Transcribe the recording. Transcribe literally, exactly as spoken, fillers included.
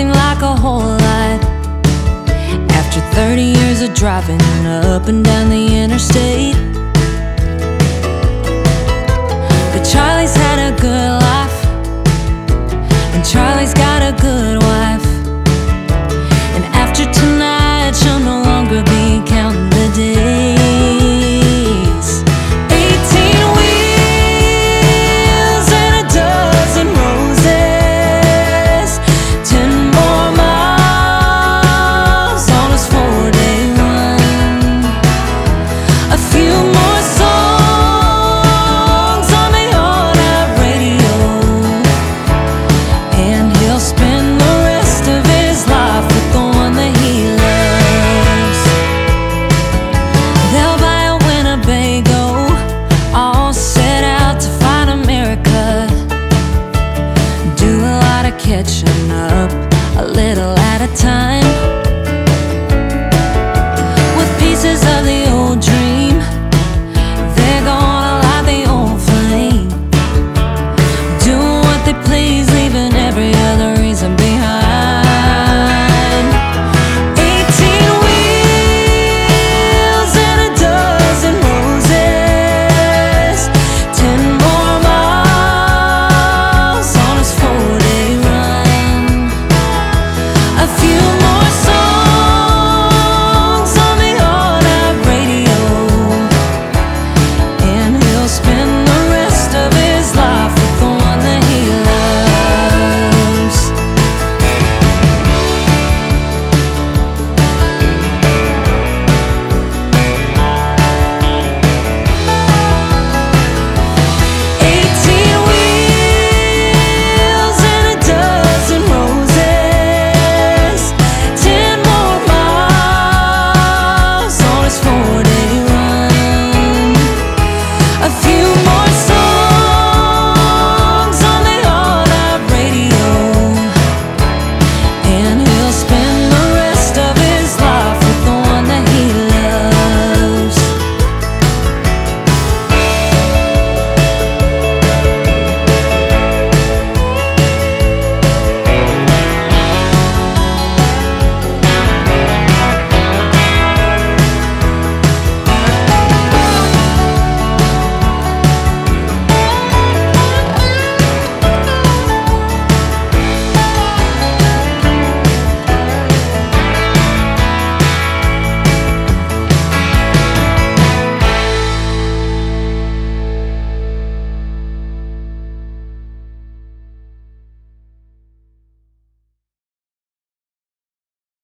seem like a whole lot. After thirty years of driving up and down the interstate, but Charlie's had